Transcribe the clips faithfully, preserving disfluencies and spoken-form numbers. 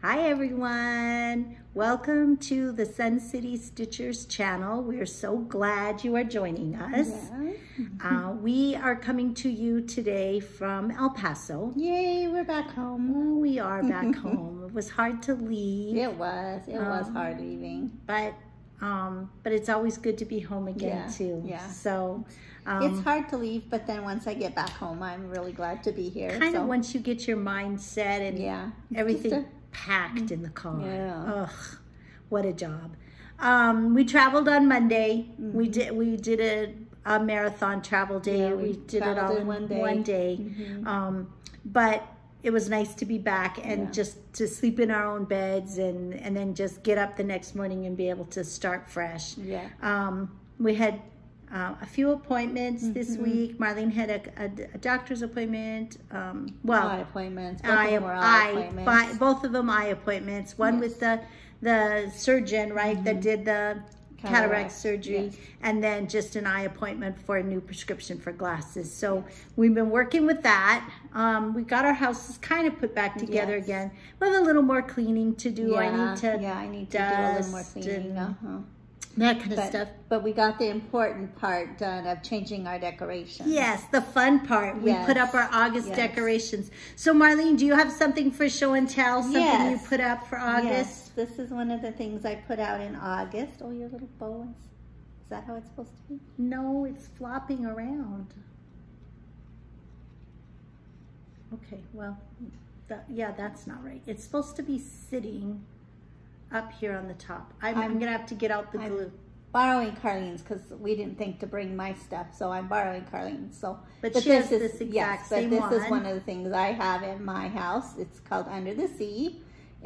Hi everyone, welcome to the Sun City Stitchers channel. We're so glad you are joining us. Yes. uh, we are coming to you today from El Paso. Yay, we're back home. Oh, we are back home. It was hard to leave. It was, it um, was hard leaving. But um, but it's always good to be home again yeah. too. Yeah. So. Um, it's hard to leave, but then once I get back home, I'm really glad to be here. Kind so. of once you get your mindset and yeah. everything packed in the car. Yeah. Ugh, what a job. Um, we traveled on Monday. Mm-hmm. We did we did a, a marathon travel day. Yeah, we, we did it all in one day. One day. Mm-hmm. um, but it was nice to be back and yeah. just to sleep in our own beds and, and then just get up the next morning and be able to start fresh. Yeah. Um, we had Uh, a few appointments mm-hmm. this week. Marlene had a, a, a doctor's appointment. Um, well, eye appointments. Both, eye, of them eye appointments. By, both of them eye appointments. One yes. with the the surgeon, right, mm-hmm. that did the cataract, cataract surgery, yes. and then just an eye appointment for a new prescription for glasses. So yes. we've been working with that. Um, we got our houses kind of put back together yes. again, with a little more cleaning to do. Yeah. I need to yeah, I need to do a little more cleaning. And, uh-huh. that kind of but, stuff. But we got the important part done of changing our decorations. Yes, the fun part. We yes. put up our August yes. decorations. So Marlene, do you have something for show and tell? Something yes. you put up for August? Yes, this is one of the things I put out in August. Oh, your little bow is, is that how it's supposed to be? No, it's flopping around. Okay, well, that, yeah, that's not right. It's supposed to be sitting up here on the top. I'm, I'm, I'm gonna have to get out the I'm glue. Borrowing Carlene's because we didn't think to bring my stuff, so I'm borrowing Carlene's. So, but, but she this has is, this exact yes, same but this one. is one of the things I have in my house. It's called Under the Sea.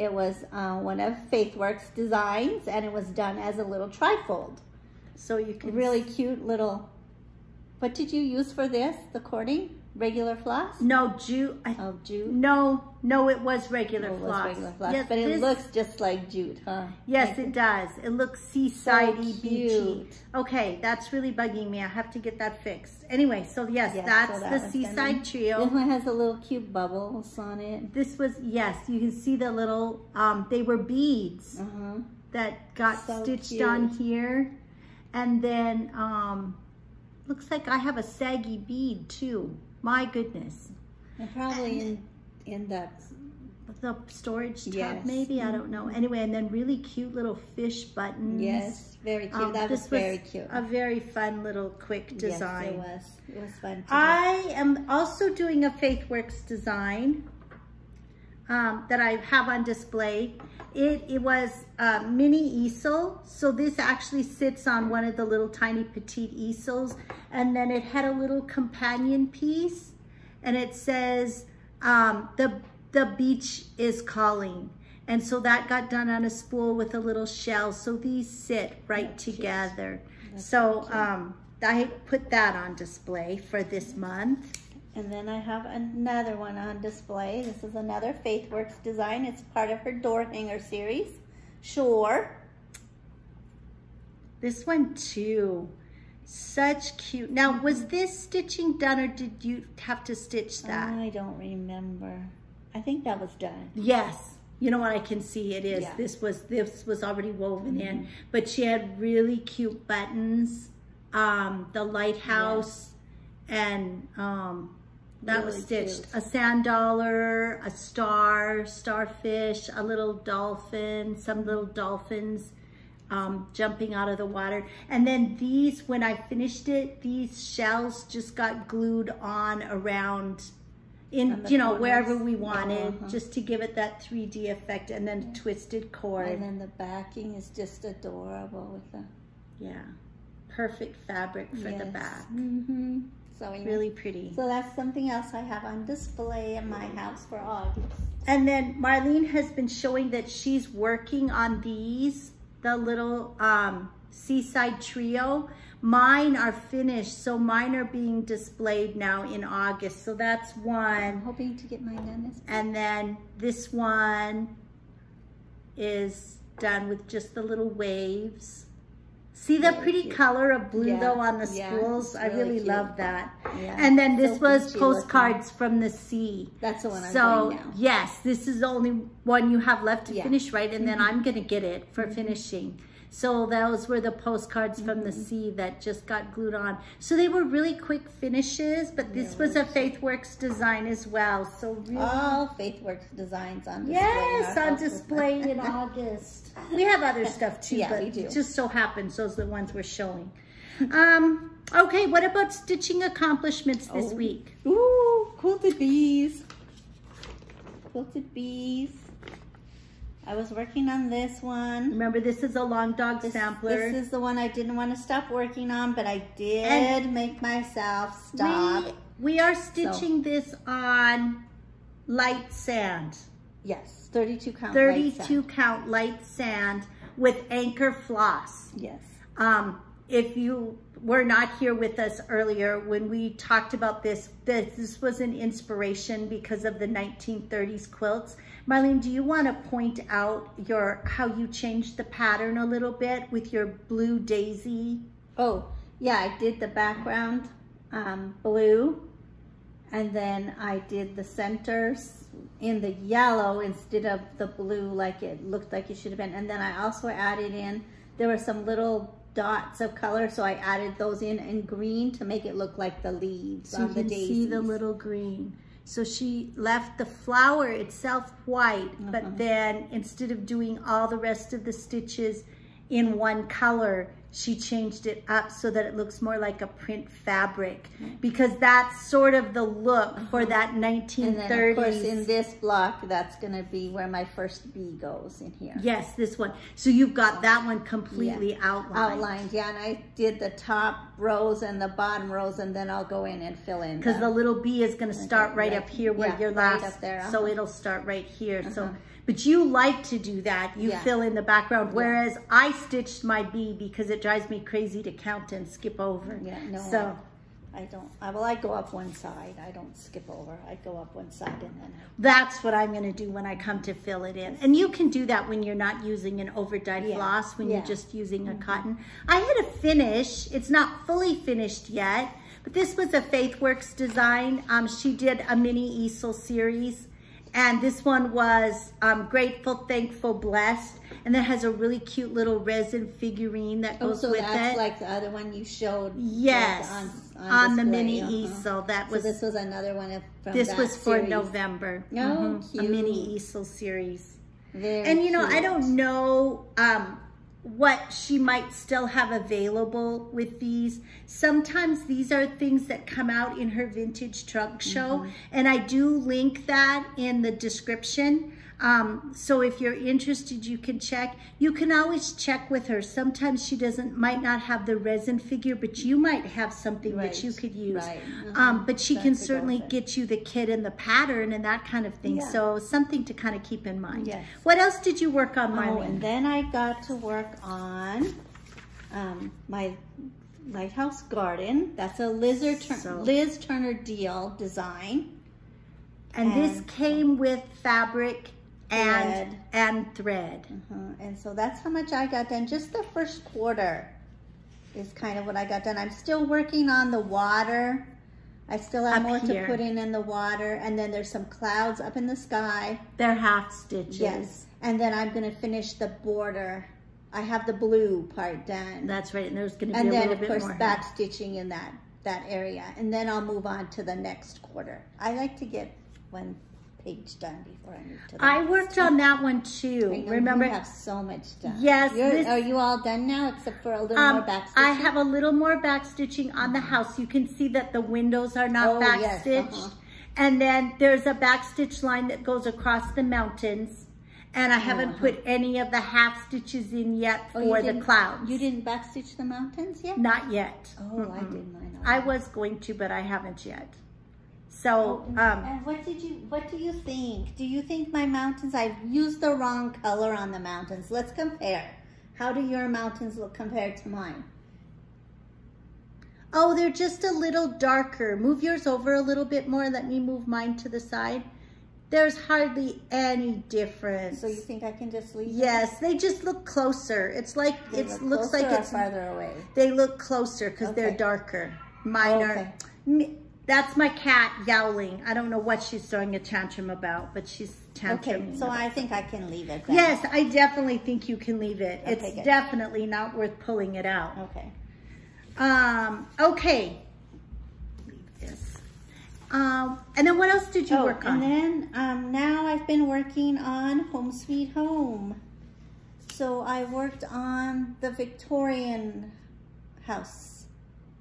It was uh, one of FaithWorks designs, and it was done as a little trifold. So you can really cute little. What did you use for this? The cording? Regular floss? No, jute. Oh, jute? No, no, it was regular oh, it floss. It was regular floss, yes, but this, it looks just like jute, huh? Yes, it does. It looks seaside-y, so beachy. Okay, that's really bugging me. I have to get that fixed. Anyway, so yes, yes that's so that the Seaside Trio. This one has a little cute bubbles on it. This was, yes, you can see the little, um, they were beads uh-huh. that got so stitched cute. on here. And then, um, looks like I have a saggy bead, too. My goodness. And probably in, in the... The storage tab, yes. maybe? I don't know. Anyway, and then really cute little fish buttons. Yes, very cute. Um, that was very was cute. A very fun little quick design. Yes, it was. It was fun. I do. am also doing a FaithWorks design um, that I have on display. It, it was a mini easel. So this actually sits on one of the little tiny petite easels. And then it had a little companion piece. And it says, um, the, the beach is calling. And so that got done on a spool with a little shell. So these sit right That's together. So um, I put that on display for this month. And then I have another one on display. This is another FaithWorks design. It's part of her door hanger series, Shore. This one too, such cute. Now, was this stitching done or did you have to stitch that? I don't remember. I think that was done. Yes. You know what, I can see it is. Yeah. This was this was already woven mm-hmm. in, but she had really cute buttons, um, the lighthouse, yeah. and um, that really was stitched. Cute. A sand dollar, a star, starfish, a little dolphin, some little dolphins um, jumping out of the water. And then these, when I finished it, these shells just got glued on around in, you know, corners. wherever we wanted, uh-huh. just to give it that three D effect, and then yeah. twisted cord. And then the backing is just adorable with the... Yeah, perfect fabric for yes. the back. Mm-hmm. So yeah. Really pretty. So that's something else I have on display in my house for August. And then Marlene has been showing that she's working on these, the little um, Seaside Trio. Mine are finished, so mine are being displayed now in August. So that's one. I'm hoping to get mine done this week. And then this one is done with just the little waves. See the really pretty cute color of blue yeah. though on the yeah. spools? Really I really cute. love that. Yeah. And then this so was postcards looking. from the sea. That's the one I'm so, doing now. Yes, this is the only one you have left to yeah. finish, right? And mm-hmm. then I'm going to get it for mm-hmm. finishing. So those were the postcards mm-hmm. from the sea that just got glued on. So they were really quick finishes, but this really was a FaithWorks design as well. So really all FaithWorks designs on display. Yes, on display in August. We have other stuff too, yeah, but we do. It just so happens those are the ones we're showing. Um, okay, what about stitching accomplishments this oh. week? Ooh, quilted bees. Quilted bees. I was working on this one. Remember, this is a Long Dog this, Sampler. This is the one I didn't want to stop working on, but I did and make myself stop. We, we are stitching so. this on light sand. Yes, thirty-two count thirty-two light sand. count light sand with Anchor floss. Yes. Um, if you were not here with us earlier when we talked about this, this, this was an inspiration because of the nineteen thirties quilts. Marlene, do you want to point out your how you changed the pattern a little bit with your blue daisy? Oh, yeah, I did the background um, blue, and then I did the centers in the yellow instead of the blue like it looked like it should have been. And then I also added in, there were some little dots of color, so I added those in in green to make it look like the leaves so on the daisies. So you can see the little green. So she left the flower itself white, mm-hmm. but then instead of doing all the rest of the stitches in one color, she changed it up so that it looks more like a print fabric, mm-hmm. because that's sort of the look mm-hmm. for that nineteen thirties. And then of course in this block, that's gonna be where my first bee goes in here. Yes, this one. So you've got that one completely yeah. outlined. Outlined, yeah, and I did the top rows and the bottom rows, and then I'll go in and fill in. Because the little bee is gonna start okay, right, right up here where yeah, your last, right up there, uh-huh. so it'll start right here. Uh-huh. So. But you like to do that. You yeah. fill in the background, whereas yeah. I stitched my bee because it drives me crazy to count and skip over. Yeah, no, so. I, I don't, I, well, I go up one side. I don't skip over. I go up one side and then. I... That's what I'm gonna do when I come to fill it in. And you can do that when you're not using an overdyed yeah. floss, when yeah. you're just using mm-hmm. a cotton. I had a finish. It's not fully finished yet, but this was a FaithWorks design. Um, she did a mini easel series. And this one was um, Grateful, Thankful, Blessed. And that has a really cute little resin figurine that goes oh, so with it. So that's like the other one you showed. Yes, like on, on, on the mini uh -huh. easel. That so was, this was another one of, from This that was for series. November. Oh, mm -hmm. cute. A mini easel series. Very and you know, cute. I don't know um, what she might still have available with these. Sometimes these are things that come out in her vintage trunk show. Mm-hmm. And I do link that in the description. Um, so if you're interested, you can check. You can always check with her. Sometimes she doesn't, might not have the resin figure, but you might have something right. that you could use. Right. Uh-huh. um, but she That's can certainly get you the kit and the pattern and that kind of thing. Yeah. So something to kind of keep in mind. Yes. What else did you work on, Marlene? Oh, and then I got to work on um, my lighthouse garden. That's a Liz, Tur so. Liz Turner Deal design. And, and this came with fabric and and thread uh-huh. and so that's how much I got done. Just the first quarter is kind of what I got done. I'm still working on the water. I still have up more here. to put in in the water, and then there's some clouds up in the sky. They're half stitches. Yes, and then I'm going to finish the border. I have the blue part done. That's right, and there's going to be and a then, little bit more. And then of course back stitching in that that area, and then I'll move on to the next quarter. I like to get one page done before I moved to the I worked time. on that one too. Remember, you have so much done. Yes. This, are you all done now except for a little um, more back stitching? I have a little more back stitching on the house. You can see that the windows are not oh, back yes, stitched. Uh-huh. And then there's a back stitch line that goes across the mountains. And I haven't uh-huh. put any of the half stitches in yet for oh, the clouds. You didn't back stitch the mountains yet? Not yet. Oh, mm-hmm. I didn't. I, know. I was going to, but I haven't yet. So, um, and what did you, what do you think? Do you think my mountains, I've used the wrong color on the mountains. Let's compare. How do your mountains look compared to mine? Oh, they're just a little darker. Move yours over a little bit more. Let me move mine to the side. There's hardly any difference. So you think I can just leave? Yes, them? They just look closer. It's like it look looks like it's farther away. They look closer because okay. they're darker. Mine are. Oh, okay. That's my cat yowling. I don't know what she's throwing a tantrum about, but she's tantruming. Okay, so I think I can leave it. Then. Yes, I definitely think you can leave it. Okay, it's good. Definitely not worth pulling it out. Okay. Um. Okay. Leave this. Um, and then what else did you oh, work on? And then um, now I've been working on Home Sweet Home. So I worked on the Victorian house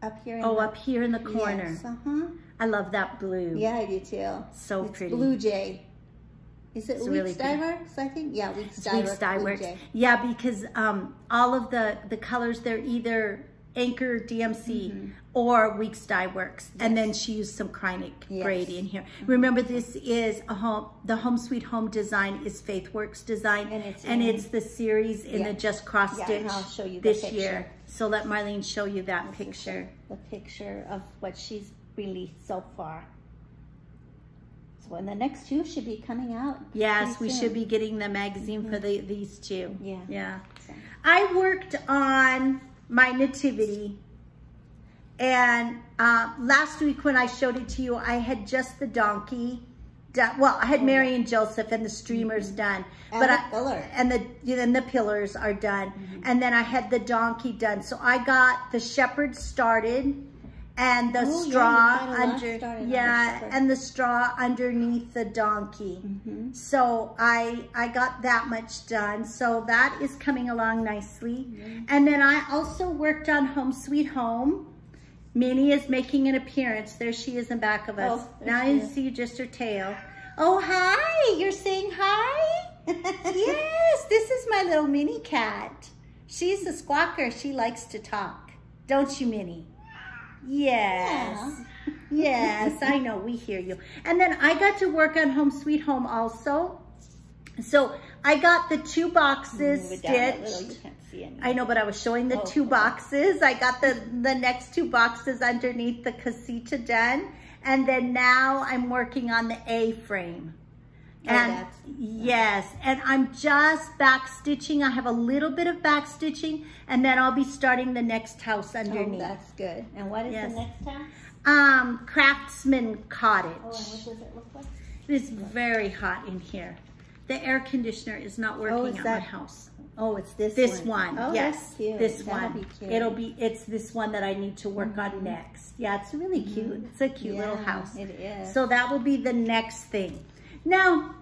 up here. In oh, the, up here in the corner. Yes, uh-huh. I love that blue. Yeah, I do too. So it's pretty. Blue Jay. Is it it's Weeks really Dye Works, I think? Yeah, Weeks Dye Works. Weeks Dye Works. Yeah, because um, all of the, the colors, they're either Anchor, D M C, mm-hmm. or Weeks Dye Works. Yes. And then she used some Kreinich yes. Brady in here. Mm-hmm. Remember, this is a home, the Home Sweet Home design is FaithWorks design. And it's, and it's the series in yeah. the Just Cross yeah, Stitch I'll show you the this picture. year. So let Marlene show you that this picture. The picture of what she's released so far. So, and the next two should be coming out. Yes, we soon. should be getting the magazine mm-hmm. for the, these two. Yeah. Yeah. So. I worked on my nativity, and uh, last week when I showed it to you, I had just the donkey done. Well, I had oh, Mary and Joseph and the streamers mm-hmm. done, and but the I, pillar. and the you know, and the pillars are done, mm-hmm. and then I had the donkey done. So I got the shepherd started, and the Ooh, straw yeah, under yeah, under and the straw underneath the donkey. Mm-hmm. So I I got that much done. So that is coming along nicely. Mm-hmm. And then I also worked on Home Sweet Home. Minnie is making an appearance. There she is in back of us. Oh, now I see just her tail. Oh hi! You're saying hi? Yes, this is my little Minnie cat. She's a squawker. She likes to talk. Don't you, Minnie? Yes, yeah. Yes, I know, we hear you. And then I got to work on Home Sweet Home also. So I got the two boxes stitched. Little, you can't see anything. I know, but I was showing the oh, two cool. boxes. I got the, the next two boxes underneath the casita done. And then now I'm working on the A-frame. And oh, that's, that's yes, and I'm just back stitching. I have a little bit of back stitching, and then I'll be starting the next house underneath. Oh, that's good. And what is yes. the next house? Um, Craftsman Cottage. Oh, and what does it look like? It's very hot in here. The air conditioner is not working oh, is at that, my house. Oh, it's this. This one. one. Oh, yes, that's cute. This That'll one. Be cute. It'll be. It's this one that I need to work mm-hmm. on next. Yeah, it's really cute. Mm-hmm. It's a cute yeah, little house. It is. So that will be the next thing. Now,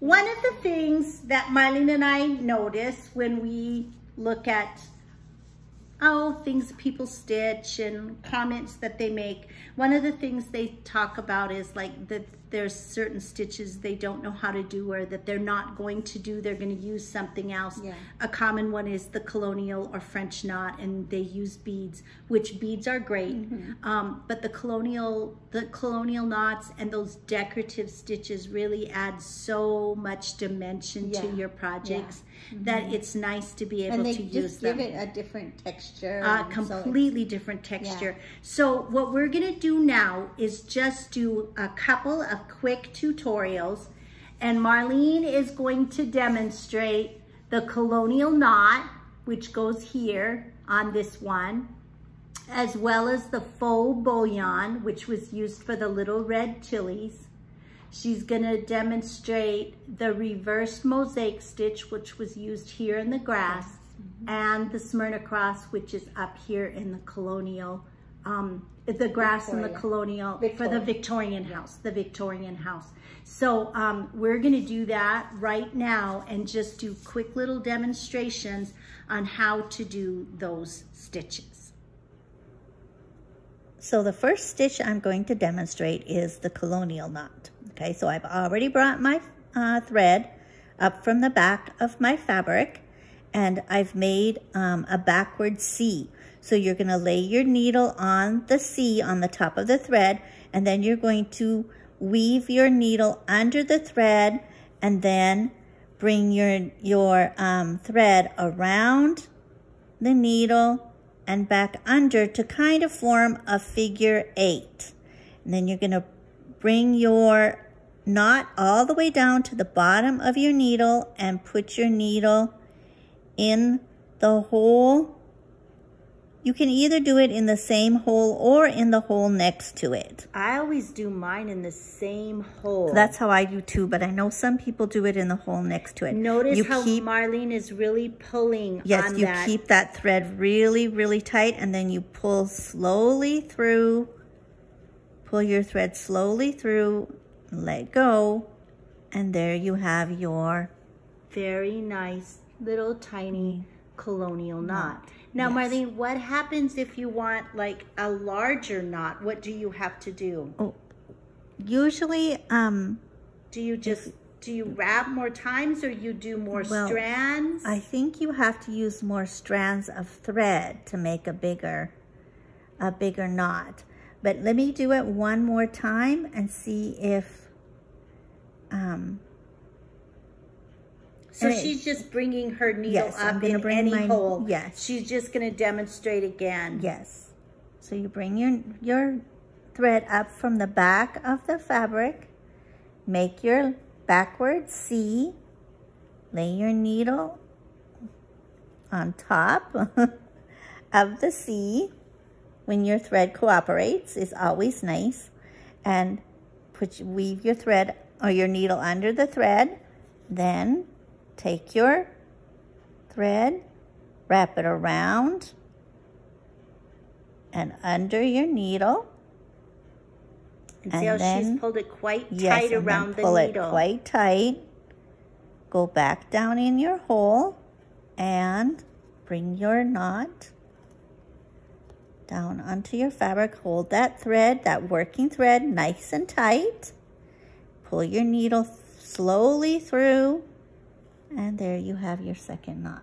one of the things that Marlene and I notice when we look at, oh, things people stitch and comments that they make, one of the things they talk about is like that there's certain stitches they don't know how to do or that they're not going to do, they're gonna use something else. Yeah. A common one is the colonial or French knot, and they use beads, which beads are great, mm-hmm. um, but the colonial, the colonial knots and those decorative stitches really add so much dimension yeah. to your projects yeah. mm-hmm. that it's nice to be able and they to just use them. give it a different texture. Uh, completely so different texture. Yeah. So what we're gonna do now is just do a couple of quick tutorials, and Marlene is going to demonstrate the colonial knot, which goes here on this one, as well as the faux bullion, which was used for the little red chilies. She's going to demonstrate the reverse mosaic stitch, which was used here in the grass, mm-hmm. and the symrna cross, which is up here in the colonial um the grass Victoria. and the colonial Victoria. for the Victorian yeah. house, the Victorian house. So um, we're gonna do that right now and just do quick little demonstrations on how to do those stitches. So the first stitch I'm going to demonstrate is the colonial knot. Okay, so I've already brought my uh, thread up from the back of my fabric, and I've made um, a backward C. So you're gonna lay your needle on the C on the top of the thread, and then you're going to weave your needle under the thread and then bring your, your um, thread around the needle and back under to kind of form a figure eight. And then you're gonna bring your knot all the way down to the bottom of your needle and put your needle in the hole. You can either do it in the same hole or in the hole next to it. I always do mine in the same hole. That's how I do too, but I know some people do it in the hole next to it. Notice you how keep, Marlene is really pulling yes, on that. Yes, you keep that thread really, really tight, and then you pull slowly through. Pull your thread slowly through, let go, and there you have your very nice little tiny colonial knot. Now, yes. Marlene, what happens if you want like a larger knot? What do you have to do? Oh, usually, um, do you just, if, do you wrap more times or you do more well, strands? I think you have to use more strands of thread to make a bigger, a bigger knot. But let me do it one more time and see if, um, So and she's it, just bringing her needle yes, up in bring any my, hole. Yes. She's just going to demonstrate again. Yes. So you bring your, your thread up from the back of the fabric. Make your backward C. Lay your needle on top of the C when your thread cooperates. It's always nice. And put weave your thread or your needle under the thread. Then take your thread, wrap it around and under your needle. And see how then, she's pulled it quite tight yes, and around then pull the needle. It quite tight. Go back down in your hole and bring your knot down onto your fabric. Hold that thread, that working thread, nice and tight. Pull your needle slowly through. And there you have your second knot.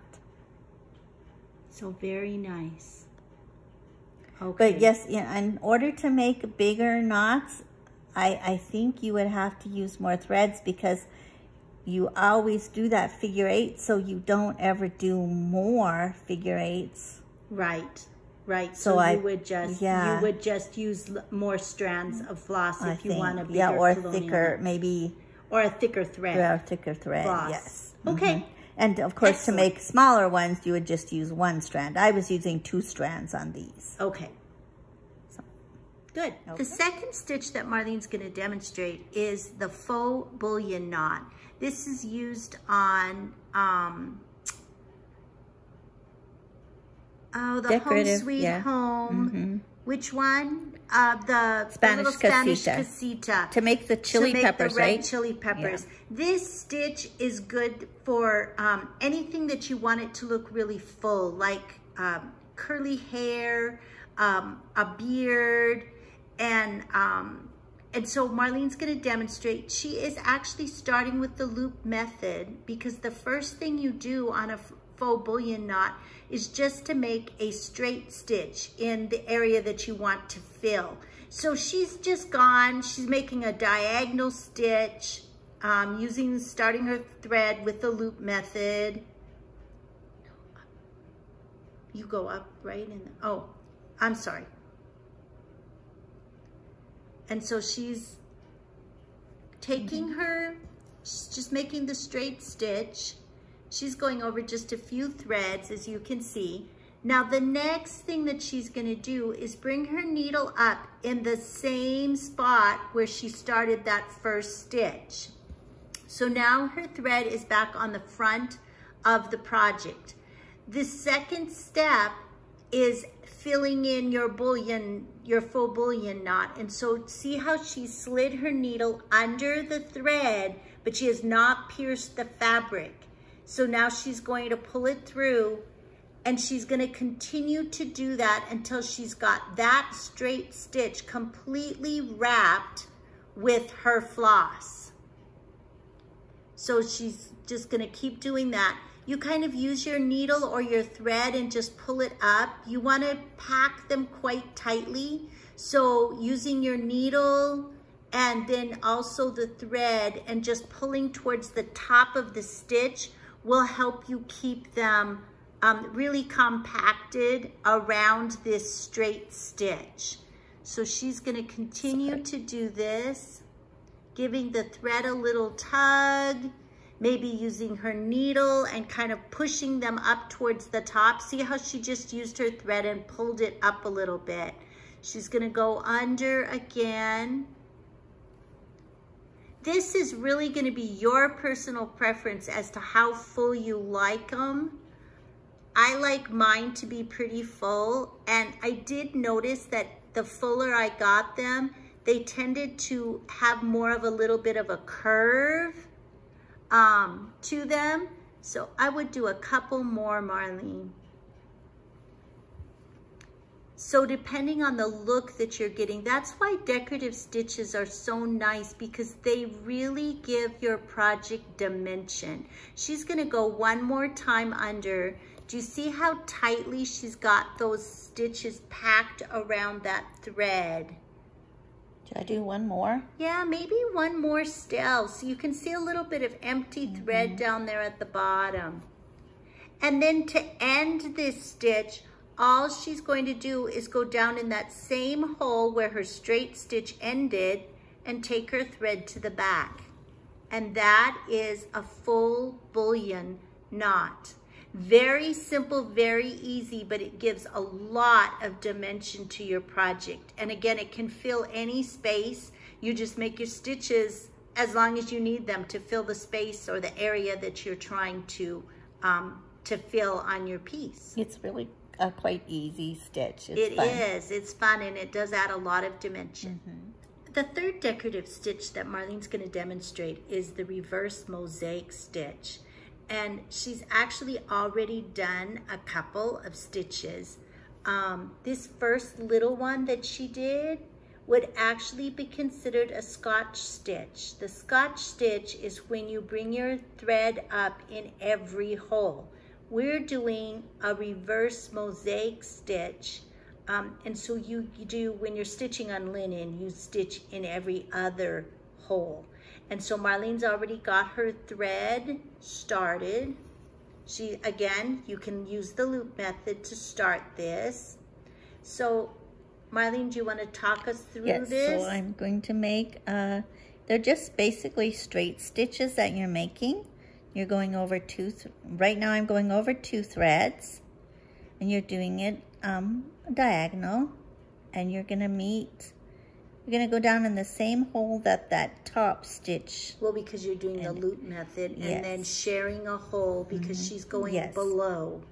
So very nice. Okay. But yes, in order to make bigger knots, I, I think you would have to use more threads because you always do that figure eight, so you don't ever do more figure eights. Right, right. So, so I, you would just yeah. you would just use more strands of floss I if think, you want a bigger yeah, or thicker knot. maybe or a thicker thread. Or a thicker thread. Floss. Yes. Okay. Mm-hmm. And of course, Excellent. to make smaller ones, you would just use one strand. I was using two strands on these. Okay. So. Good. Okay. The second stitch that Marlene's going to demonstrate is the faux bullion knot. This is used on um, oh, the Decorative, Home Sweet yeah. Home. Mm-hmm. Which one? Uh, the Spanish, the Spanish casita. casita to make the chili to make peppers, the red right? Chili peppers. Yeah. This stitch is good for um, anything that you want it to look really full, like um, curly hair, um, a beard, and um, and so Marlene's going to demonstrate. She is actually starting with the loop method because the first thing you do on a faux bullion knot is just to make a straight stitch in the area that you want to fill. So she's just gone, she's making a diagonal stitch, um, using, starting her thread with the loop method. You go up right in, the, oh, I'm sorry. And so she's taking mm-hmm. her, she's just making the straight stitch. She's going over just a few threads, as you can see. Now, the next thing that she's gonna do is bring her needle up in the same spot where she started that first stitch. So now her thread is back on the front of the project. The second step is filling in your bullion, your faux bullion knot. And so see how she slid her needle under the thread, but she has not pierced the fabric. So now she's going to pull it through and she's going to continue to do that until she's got that straight stitch completely wrapped with her floss. So she's just going to keep doing that. You kind of use your needle or your thread and just pull it up. You want to pack them quite tightly. So using your needle and then also the thread and just pulling towards the top of the stitch will help you keep them um, really compacted around this straight stitch. So she's gonna continue Sorry. to do this giving the thread a little tug, maybe using her needle and kind of pushing them up towards the top. See how she just used her thread and pulled it up a little bit. She's gonna go under again. This is really gonna be your personal preference as to how full you like them. I like mine to be pretty full, and I did notice that the fuller I got them, they tended to have more of a little bit of a curve um, to them. So I would do a couple more, Marlene. So depending on the look that you're getting, that's why decorative stitches are so nice, because they really give your project dimension. She's gonna go one more time under. Do you see how tightly she's got those stitches packed around that thread? Should I do one more? Yeah, maybe one more still. So you can see a little bit of empty thread mm-hmm. down there at the bottom. And then to end this stitch, all she's going to do is go down in that same hole where her straight stitch ended and take her thread to the back. And that is a full bullion knot. Very simple, very easy, but it gives a lot of dimension to your project. And again, it can fill any space. You just make your stitches as long as you need them to fill the space or the area that you're trying to um, to fill on your piece. It's really a quite easy stitch. It's it fun. is. It's fun, and it does add a lot of dimension. Mm-hmm. The third decorative stitch that Marlene's going to demonstrate is the reverse mosaic stitch. And she's actually already done a couple of stitches. Um, this first little one that she did would actually be considered a Scotch stitch. The Scotch stitch is when you bring your thread up in every hole. We're doing a reverse mosaic stitch. Um, and so you, you do, when you're stitching on linen, you stitch in every other hole. And so Marlene's already got her thread started. She, again, you can use the loop method to start this. So Marlene, do you want to talk us through yes, this? Yes, so I'm going to make, uh, they're just basically straight stitches that you're making. You're going over two, th right now I'm going over two threads, and you're doing it um, diagonal, and you're gonna meet You're gonna go down in the same hole that that top stitch. Well, because you're doing and, the loop method and yes. then sharing a hole because mm-hmm. she's going yes. below.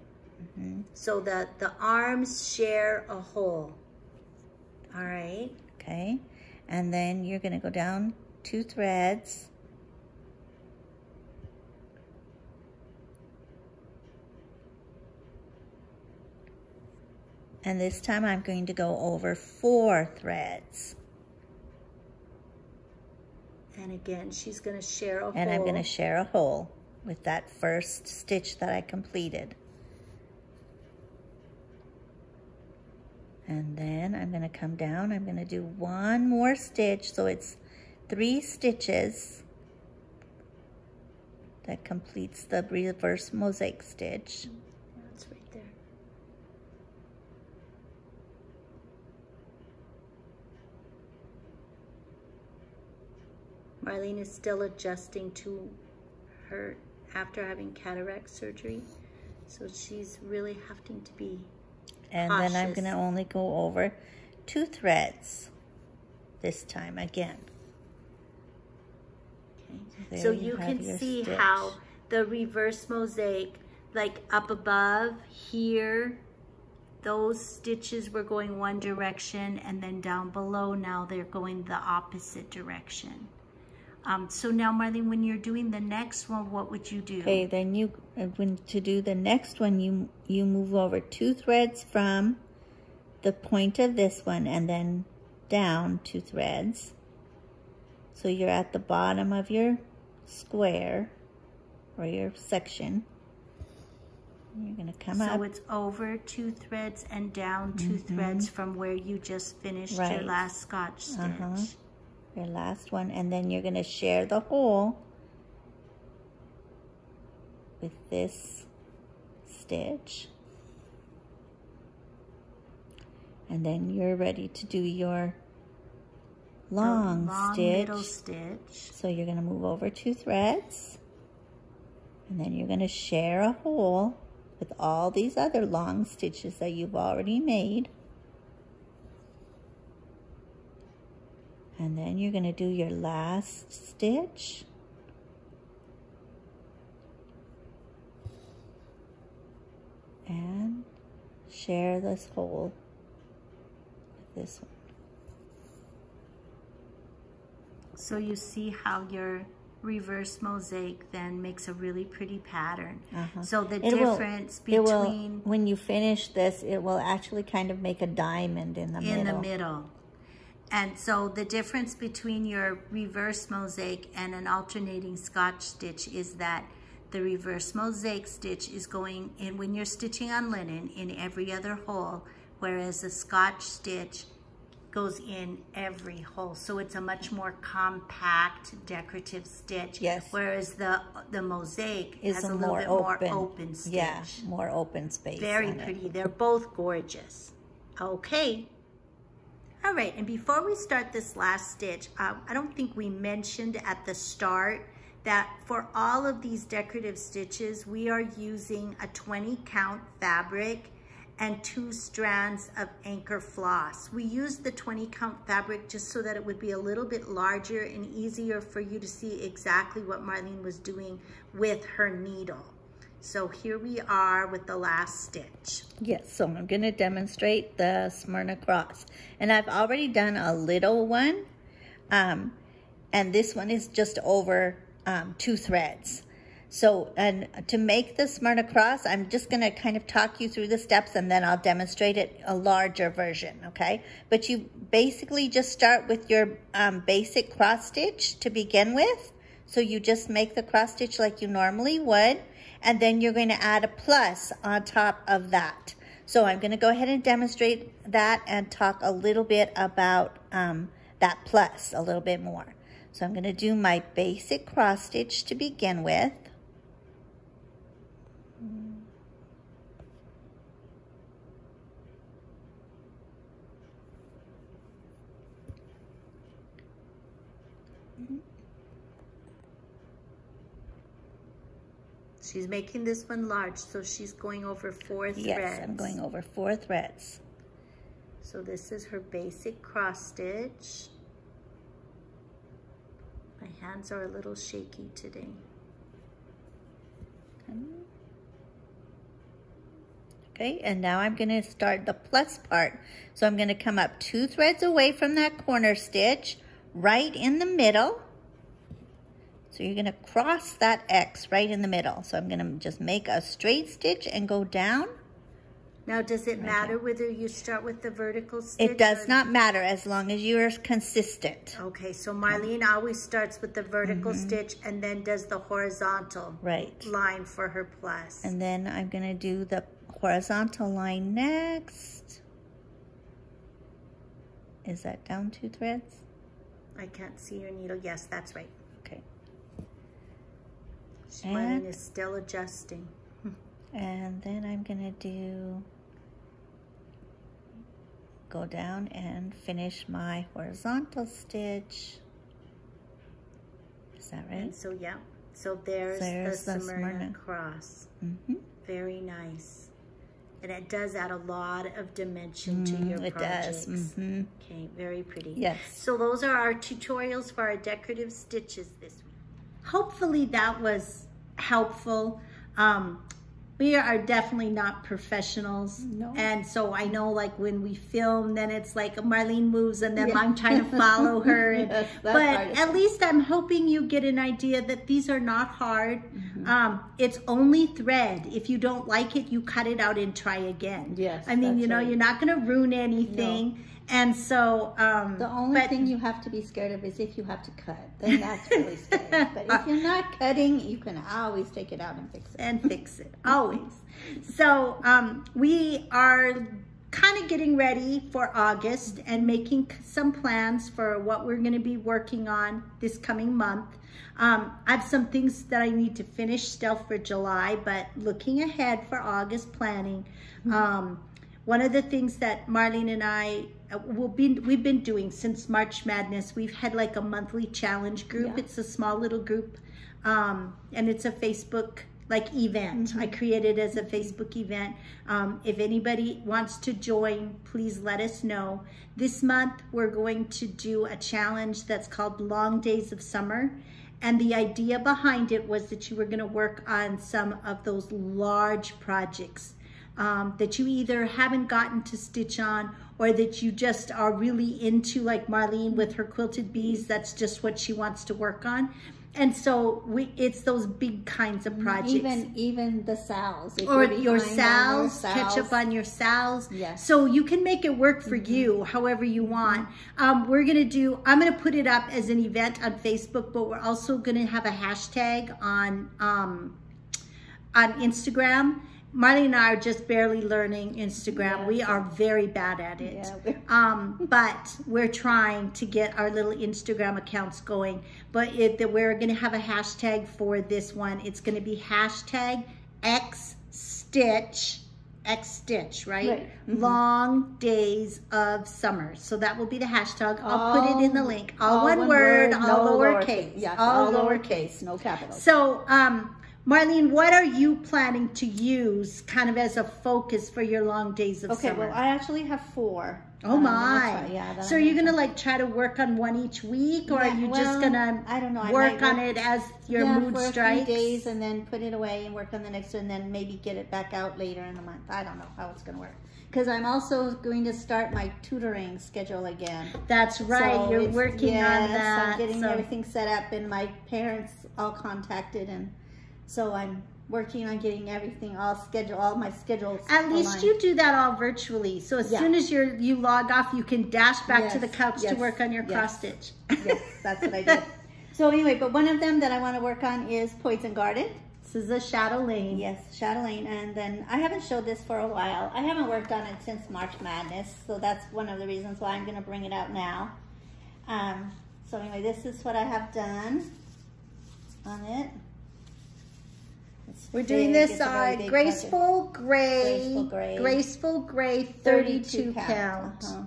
Mm-hmm. So that the arms share a hole. All right. Okay. And then you're gonna go down two threads. And this time I'm going to go over four threads. And again, she's going to share a hole. And I'm going to share a hole with that first stitch that I completed. And then I'm going to come down. I'm going to do one more stitch. So it's three stitches that completes the reverse mosaic stitch. That's right there. Marlene is still adjusting to her after having cataract surgery. So she's really having to be And cautious. Then I'm gonna only go over two threads this time again. Okay. So you, you can see stitch. how the reverse mosaic, like up above here, those stitches were going one direction, and then down below now they're going the opposite direction. Um, so now, Marlene, when you're doing the next one, what would you do? Okay, then you, when to do the next one, you you move over two threads from the point of this one, and then down two threads. So you're at the bottom of your square or your section. You're gonna come so up. So it's over two threads and down two mm-hmm. threads from where you just finished right. your last Scotch stitch. Uh-huh. Your last one, and then you're going to share the hole with this stitch, and then you're ready to do your long, long stitch. Middle stitch. So you're going to move over two threads, and then you're going to share a hole with all these other long stitches that you've already made. And then you're going to do your last stitch. And share this hole with this one. So you see how your reverse mosaic then makes a really pretty pattern. Uh-huh. So the it difference will, between... It will, when you finish this, it will actually kind of make a diamond in the in middle. In the middle. And so the difference between your reverse mosaic and an alternating Scotch stitch is that the reverse mosaic stitch is going in when you're stitching on linen in every other hole, whereas the Scotch stitch goes in every hole. So it's a much more compact decorative stitch. Yes. Whereas the the mosaic is has a, a little bit open. more open stitch. Yeah, more open space. Very pretty. It. They're both gorgeous. Okay. All right, and before we start this last stitch, uh, I don't think we mentioned at the start that for all of these decorative stitches, we are using a twenty count fabric and two strands of anchor floss. We used the twenty count fabric just so that it would be a little bit larger and easier for you to see exactly what Marlene was doing with her needle. So here we are with the last stitch. Yes, so I'm gonna demonstrate the symrna cross. And I've already done a little one. Um, and this one is just over um, two threads. So and to make the symrna cross, I'm just gonna kind of talk you through the steps and then I'll demonstrate it a larger version, okay? But you basically just start with your um, basic cross stitch to begin with. So you just make the cross stitch like you normally would. And then you're going to add a plus on top of that. So I'm going to go ahead and demonstrate that and talk a little bit about um, that plus a little bit more. So I'm going to do my basic cross stitch to begin with. She's making this one large, so she's going over four threads. Yes, I'm going over four threads. So this is her basic cross stitch. My hands are a little shaky today. Okay, and now I'm gonna start the plus part. So I'm gonna come up two threads away from that corner stitch, right in the middle. So you're gonna cross that X right in the middle. So I'm gonna just make a straight stitch and go down. Now, does it right matter down. whether you start with the vertical stitch? It does not matter as long as you're consistent. Okay, so Marlene always starts with the vertical mm-hmm. stitch and then does the horizontal right. line for her plus. And then I'm gonna do the horizontal line next. Is that down two threads? I can't see your needle. Yes, that's right. Mine is still adjusting. And then I'm gonna do, go down and finish my horizontal stitch. Is that right? And so yeah, so there's, there's the, the symrna cross. Mm-hmm. Very nice. And it does add a lot of dimension mm, to your it projects. Does. Mm-hmm. Okay, very pretty. Yes. So those are our tutorials for our decorative stitches this week. Hopefully that was helpful. Um, we are definitely not professionals. No. And so I know like when we film, then it's like Marlene moves and then yeah. I'm trying to follow her. And, yes, but at least I'm hoping you get an idea that these are not hard. Mm-hmm. um, it's only thread. If you don't like it, you cut it out and try again. Yes. I mean, you know, right. you're not going to ruin anything. No. And so, um, the only but, thing you have to be scared of is if you have to cut, then that's really scary. But if you're not cutting, you can always take it out and fix it. And fix it, always. So um, we are kind of getting ready for August and making some plans for what we're gonna be working on this coming month. Um, I have some things that I need to finish still for July, but looking ahead for August planning, um, One of the things that Marlene and I, we'll be, we've been doing since March Madness, we've had like a monthly challenge group. Yeah. It's a small little group, um, and it's a Facebook like event. Mm-hmm. I created it as a Facebook event. Um, if anybody wants to join, please let us know. This month, we're going to do a challenge that's called Long Days of Summer. And the idea behind it was that you were gonna work on some of those large projects um, that you either haven't gotten to stitch on or that you just are really into, like Marlene with her quilted bees, that's just what she wants to work on. And so we, it's those big kinds of projects. Even even the sows. Or your sows, catch up on your sows. Yes. So you can make it work for mm-hmm. you however you want. Mm-hmm. Um, we're going to do, I'm going to put it up as an event on Facebook, but we're also going to have a hashtag on, um, on Instagram. Marlene and I are just barely learning Instagram. Yes. We are very bad at it. Yeah, we're um, but we're trying to get our little Instagram accounts going. But it, that we're going to have a hashtag for this one. It's going to be hashtag X-Stitch, X-Stitch, right? Right. Mm-hmm. Long Days of Summer. So that will be the hashtag. All, I'll put it in the link. All, all one, one word, word all no lowercase. Lowercase. Yes, all, all lowercase, lowercase, no capital. So, um... Marlene, what are you planning to use kind of as a focus for your long days of okay, summer? Okay, well, I actually have four. Oh, um, my. Try, yeah, so are you going to, like, try to work on one each week, or yeah, are you well, just going to work on it as your yeah, mood strikes? Yeah, for a few days and then put it away and work on the next one, and then maybe get it back out later in the month. I don't know how it's going to work. Because I'm also going to start my tutoring schedule again. That's right. So You're working yes, on that. I'm getting so. everything set up, and my parents all contacted and... So I'm working on getting everything all scheduled, all my schedules. At least aligned. You do that all virtually. So as yeah. soon as you're, you log off, you can dash back yes. to the couch yes. to work on your yes. cross stitch. Yes, that's what I do. So anyway, but one of them that I want to work on is Poison Garden. This is a Shadow Lane. Yes, Shadow Lane. And then I haven't showed this for a while. I haven't worked on it since March Madness. So that's one of the reasons why I'm going to bring it out now. Um, so anyway, this is what I have done on it. We're doing big, this on uh, Graceful Gray, Graceful Gray, Graceful Gray thirty-two count. Uh-huh.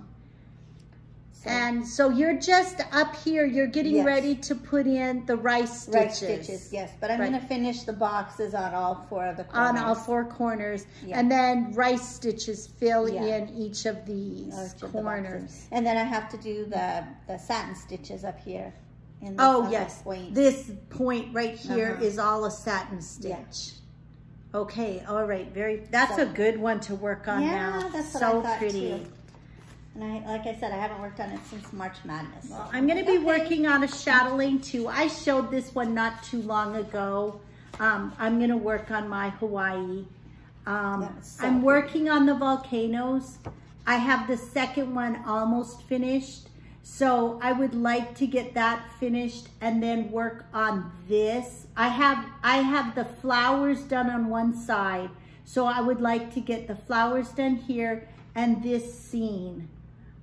So. And so you're just up here, you're getting yes. ready to put in the rice stitches. Rice stitches, yes. But I'm right. going to finish the boxes on all four of the corners. On all four corners. Yeah. And then rice stitches fill yeah. in each of these each corners. Of the and then I have to do the, the satin stitches up here. In oh yes, point. This point right here uh-huh. is all a satin stitch. Yeah. Okay, all right, very. That's so, a good one to work on yeah, now. Yeah, that's so what I thought pretty. Too. And I, like I said, I haven't worked on it since March Madness. Well, I'm going to be okay. working on a Shadow Lane too. I showed this one not too long ago. Um, I'm going to work on my Hawaii. Um, so I'm working on the volcanoes. I have the second one almost finished. So I would like to get that finished and then work on this. I have I have the flowers done on one side. So I would like to get the flowers done here and this scene.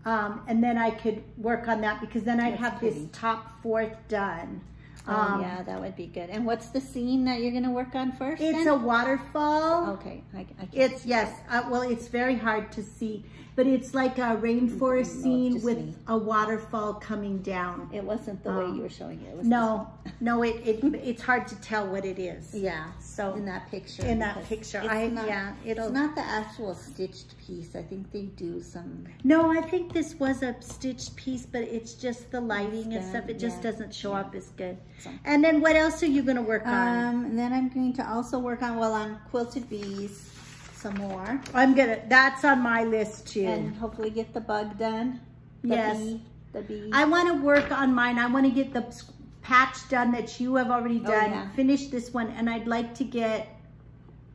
Um, and then I could work on that because then I'd That's have pretty. This top fourth done. Oh, um, yeah, that would be good. And what's the scene that you're going to work on first? It's then? a waterfall. Okay. I, I can't it's, yes. Uh, well, it's very hard to see, but it's like a rainforest scene with me. a waterfall coming down. It wasn't the um, way you were showing it. it was no, no, it, it it's hard to tell what it is. Yeah. So in that picture. In that picture. I not, Yeah. It'll, it's not the actual stitched piece. I think they do some. No, I think this was a stitched piece, but it's just the lighting and stuff. It yeah, just doesn't show yeah. up as good. So. And then what else are you going to work um, on? And then I'm going to also work on, well, on quilted bees some more. I'm going to, that's on my list too. And hopefully get the bug done. The yes. Bee, the bee. I want to work on mine. I want to get the patch done that you have already done. Oh, yeah. Finish this one. And I'd like to get,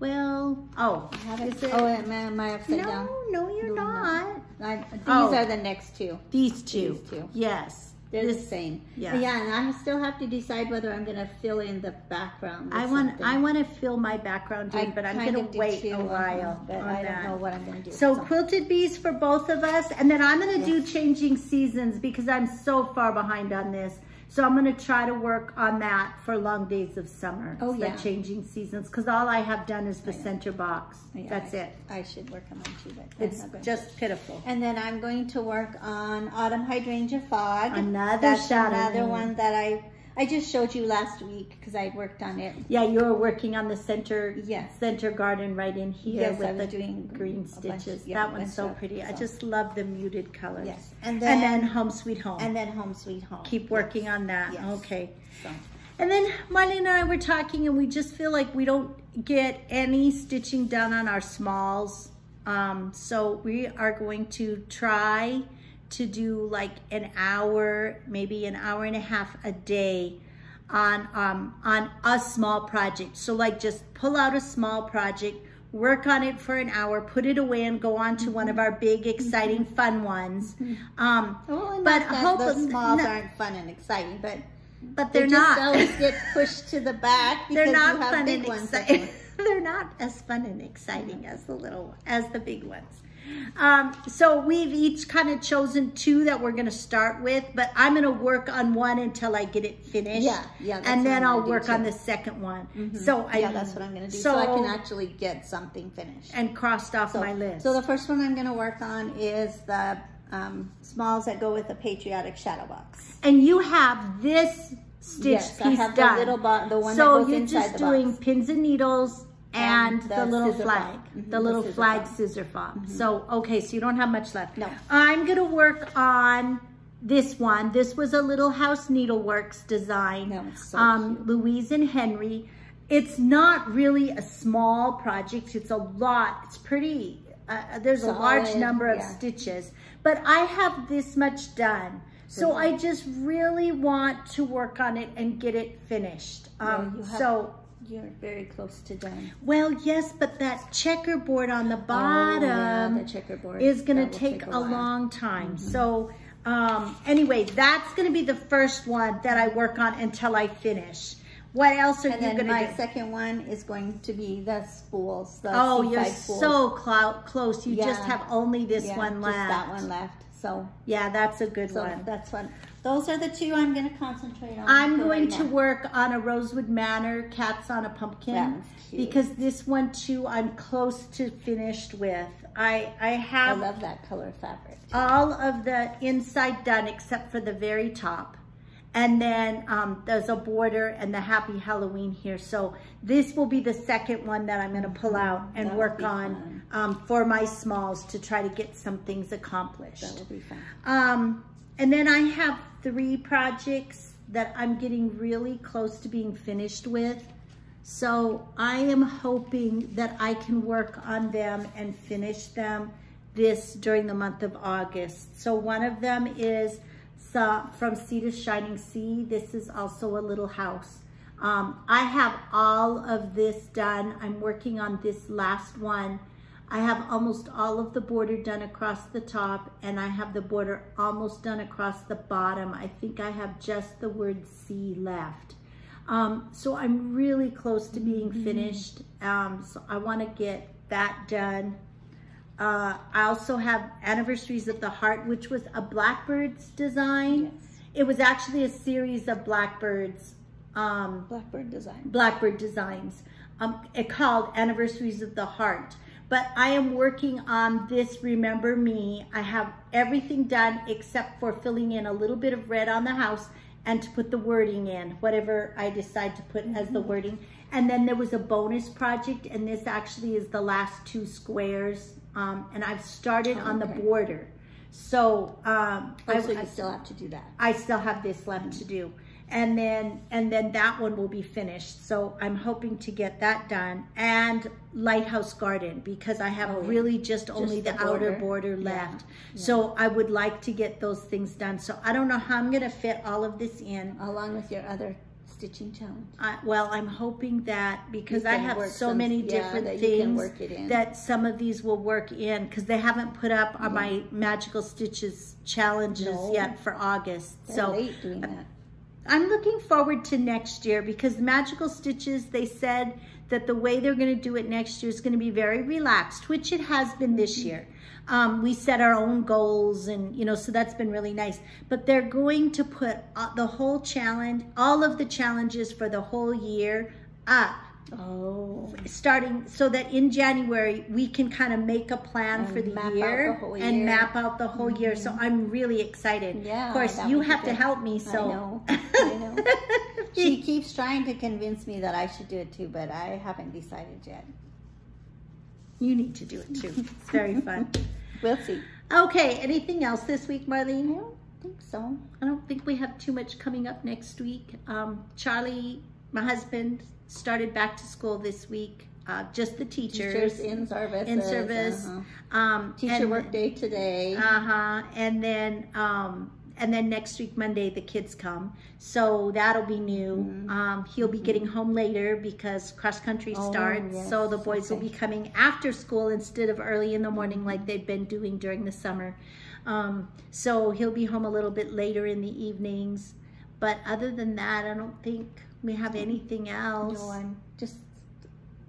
well, oh. Is it, oh, am I upside no, down? No, no, you're no, not. No. I, these oh. are the next two. These two. These two. Yes. They're the same. Yeah. But yeah, and I still have to decide whether I'm going to fill in the background. I want something. I want to fill my background in, I but I'm going to wait a while. But I that. don't know what I'm going to do. So, so quilted bees for both of us. And then I'm going to yes. do changing seasons because I'm so far behind on this. So I'm going to try to work on that for Long Days of Summer. Oh, so yeah. Changing seasons, because all I have done is the center box. Yeah, That's I, it. I should work on that too, but it's just to. pitiful. And then I'm going to work on Autumn Hydrangea Fog. Another That's shadow. Another lane. one that I I just showed you last week because I worked on it. Yeah, you were working on the center yes. center garden right in here yes, with the doing green stitches. Bunch, yeah, that one's so pretty. Stuff. I just love the muted colors. Yes. And then, and then Home Sweet Home. And then Home Sweet Home. Keep working yes. on that. Yes. Okay. So. And then Marlene and I were talking and we just feel like we don't get any stitching done on our smalls. Um, so we are going to try to do like an hour, maybe an hour and a half a day on um, on a small project. So like just pull out a small project, work on it for an hour, put it away and go on to mm-hmm. one of our big, exciting, mm-hmm. fun ones. Mm-hmm. um, well, but hopefully, smalls no, aren't fun and exciting, but but they're they just not. always get pushed to the back because they're not you have fun big and ones exciting. They're not as fun and exciting mm-hmm. as the little as the big ones. Um, so we've each kind of chosen two that we're going to start with, but I'm going to work on one until I get it finished. Yeah, yeah. And then I'll work on the second one. Mm-hmm. So I, yeah, that's what I'm going to do. So, so I can actually get something finished and crossed off so, my list. So the first one I'm going to work on is the um, smalls that go with the Patriotic Shadow Box. And you have this stitch yes, piece I have done. The little bo the one so that goes inside the box. So you're just doing pins and needles. And, and the, the little flag, mm-hmm. the little the scissor flag fob. scissor fob. Mm-hmm. So, okay, so you don't have much left. No. I'm going to work on this one. This was a Little House Needleworks design. No, it's so um, cute. Louise and Henry. It's not really a small project. It's a lot. It's pretty, uh, there's Solid, a large number of yeah. stitches. But I have this much done. So mm-hmm. I just really want to work on it and get it finished. Um, yeah, so... You're very close to done. Well, yes, but that checkerboard on the bottom oh, yeah, the checkerboard. is going to take, take a, a long time. Mm-hmm. So um, anyway, that's going to be the first one that I work on until I finish. What else are and you going to do? My second one is going to be the spools. The oh, you're spools. so cl close. You yeah. just have only this yeah, one left. Just that one left. So yeah, that's a good so one. That's one. Those are the two I'm going to concentrate on. I'm going to work on a Rosewood Manor, Cats on a Pumpkin, because this one too I'm close to finished with. I I have. I love that color fabric. Too. All of the inside done except for the very top, and then um, there's a border and the Happy Halloween here. So this will be the second one that I'm going to pull out and that work on um, for my smalls to try to get some things accomplished. That will be fun. Um, and then I have three projects that I'm getting really close to being finished with. So I am hoping that I can work on them and finish them this during the month of August. So one of them is uh, from Sea to Shining Sea. This is also a little house. Um, I have all of this done. I'm working on this last one. I have almost all of the border done across the top, and I have the border almost done across the bottom. I think I have just the word "sea" left. Um, so I'm really close to being mm-hmm. finished. Um, so I want to get that done. Uh, I also have Anniversaries of the Heart, which was a Blackbird's design. Yes. It was actually a series of Blackbird's. Um, Blackbird designs. Blackbird designs. Um, it called Anniversaries of the Heart. But I am working on this Remember Me. I have everything done except for filling in a little bit of red on the house and to put the wording in, whatever I decide to put as the wording. And then there was a bonus project, and this actually is the last two squares. Um, and I've started oh, on okay. the border. So, um, oh, I, so you I, still have to do that. I still have this left mm-hmm. to do. And then and then that one will be finished. So I'm hoping to get that done. And Lighthouse Garden, because I have oh, really just, just only the, the outer border, border left. Yeah, yeah. So I would like to get those things done. So I don't know how I'm going to fit all of this in. Along with your other stitching challenge. I, well, I'm hoping that because I have so some, many different yeah, things that some of these will work in, because they haven't put up on yeah. my Magical Stitches challenges no. yet for August. They're so late doing that. I'm looking forward to next year because Magical Stitches, they said that the way they're going to do it next year is going to be very relaxed, which it has been this year. Um, we set our own goals, and, you know, so that's been really nice. But they're going to put the whole challenge, all of the challenges for the whole year up. Oh. Starting so that in January, we can kind of make a plan and for the year, the year and map out the whole mm-hmm. year. So I'm really excited. Yeah, of course, you have good. to help me. So I know. I know. She keeps trying to convince me that I should do it too, but I haven't decided yet. You need to do it too. It's very fun. We'll see. Okay, anything else this week, Marlene? I don't think so. I don't think we have too much coming up next week. Um, Charlie, my husband, started back to school this week. Uh, just the teachers. Teachers in service. In service. Uh-huh. um, Teacher and, work day today. Uh-huh. And then um, and then next week, Monday, the kids come. So that'll be new. Mm-hmm. um, he'll be getting home later because cross country oh, starts. Yes. So the boys okay. will be coming after school instead of early in the morning like they've been doing during the summer. Um, so he'll be home a little bit later in the evenings. But other than that, I don't think we have anything else. No, I'm just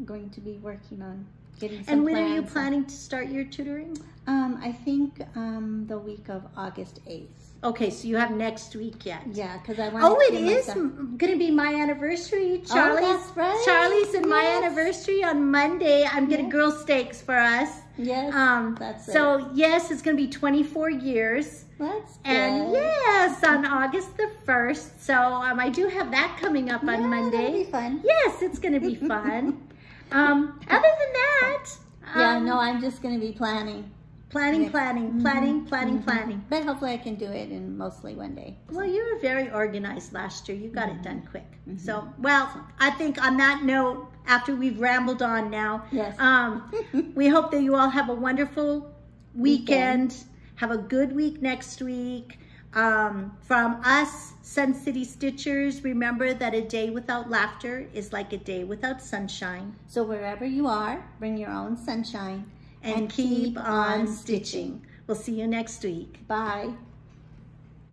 going to be working on getting some And when plans. Are you planning to start your tutoring? Um, I think um, the week of August eighth. Okay, so you have next week yet. Yeah, because I want oh, to Oh, it is going to be my anniversary. Charlie's, oh, that's right. Charlie's and yes. my anniversary on Monday. I'm getting yes. girl steaks for us. Yes, um, that's so, it. So, yes, it's going to be twenty-four years. That's good. And yes, on August the first. So, um, I do have that coming up on yeah, Monday. That'll be fun. Yes, it's going to be fun. um, other than that. Um, yeah, no, I'm just going to be planning. Planning, planning, planning, mm-hmm. planning, planning. But hopefully I can do it in mostly one day. Well, you were very organized last year. You got mm-hmm. it done quick. Mm-hmm. So, well, I think on that note, after we've rambled on now, yes. um, we hope that you all have a wonderful weekend. weekend. Have a good week next week. Um, from us, Sun City Stitchers, remember that a day without laughter is like a day without sunshine. So wherever you are, bring your own sunshine. And keep on stitching. We'll see you next week. Bye.